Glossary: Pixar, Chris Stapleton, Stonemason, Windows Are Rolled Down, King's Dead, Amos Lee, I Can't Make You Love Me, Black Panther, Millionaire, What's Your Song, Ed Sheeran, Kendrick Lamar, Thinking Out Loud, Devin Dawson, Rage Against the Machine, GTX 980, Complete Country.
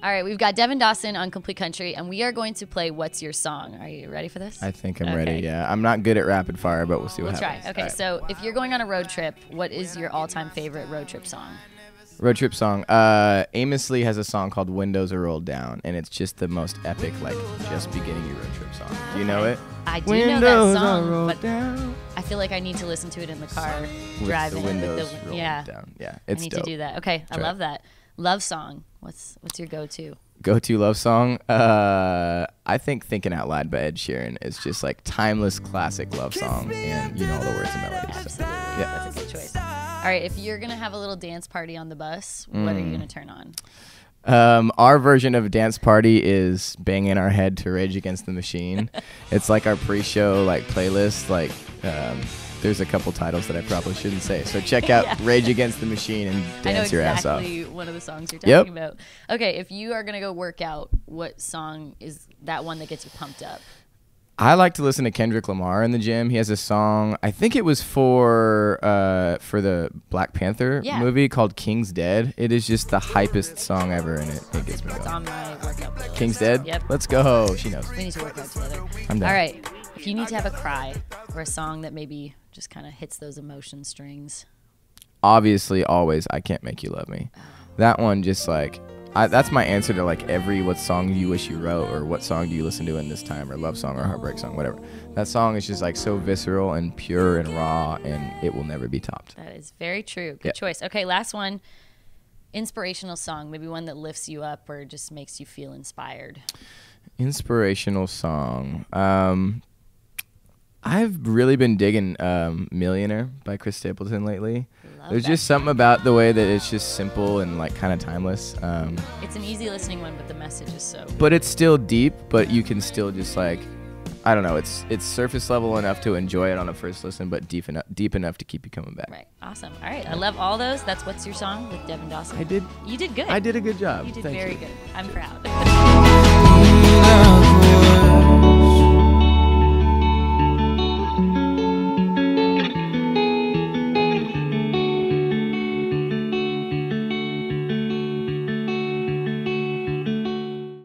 All right, we've got Devin Dawson on Complete Country, and we are going to play What's Your Song. Are you ready for this? I think I'm ready, yeah. I'm not good at rapid fire, but we'll see what happens. We'll try. Okay, so if you're going on a road trip, what is your all-time favorite road trip song? Road trip song. Amos Lee has a song called Windows Are Rolled Down, and it's just the most epic, like, just beginning your road trip song. Do you know it? I do know that song, but I feel like I need to listen to it in the car driving. With the windows rolled down. Yeah, it's dope. I need to do that. Okay, I love that. Love song. What's your go-to? Go-to love song? I think Thinking Out Loud by Ed Sheeran is just, like, timeless classic love song, and you know all the words and melodies. Absolutely. Yeah, that's a good choice. All right, if you're going to have a little dance party on the bus, what are you going to turn on? Our version of a dance party is banging our head to Rage Against the Machine. It's like our pre-show playlist. Like, there's a couple titles that I probably shouldn't say. So check out Rage Against the Machine and dance your ass off. I know exactly one of the songs you're talking about. Okay, if you are going to go work out, what song is that one that gets you pumped up? I like to listen to Kendrick Lamar in the gym. He has a song, I think it was for the Black Panther movie called King's Dead. It is just the hypest song ever, and it gets me going. It's on my workout playlist. King's Dead? Yep. Let's go. She knows. We need to work out together. I'm done. All right. If you need to have a cry or a song that maybe just kind of hits those emotion strings. Obviously, always, I Can't Make You Love Me. That one just like... that's my answer to like every what song you wish you wrote or what song do you listen to in this time or love song or heartbreak song, whatever. That song is just like so visceral and pure and raw, and it will never be topped. That is very true. Good choice. Okay, last one. Inspirational song, maybe one that lifts you up or just makes you feel inspired. Inspirational song. I've really been digging Millionaire by Chris Stapleton lately. There's just something about the way that it's just simple and like kind of timeless. It's an easy listening one, but the message is so good. But it's still deep, but you can still just like, I don't know, it's surface level enough to enjoy it on a first listen, but deep enough to keep you coming back. Right. Awesome. All right. I love all those. That's What's Your Song with Devin Dawson. You did good. I did a good job. You did very good. I'm proud.